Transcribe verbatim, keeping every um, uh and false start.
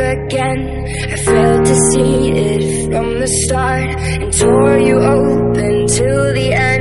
again. I failed to see it from the start and tore you open till the end.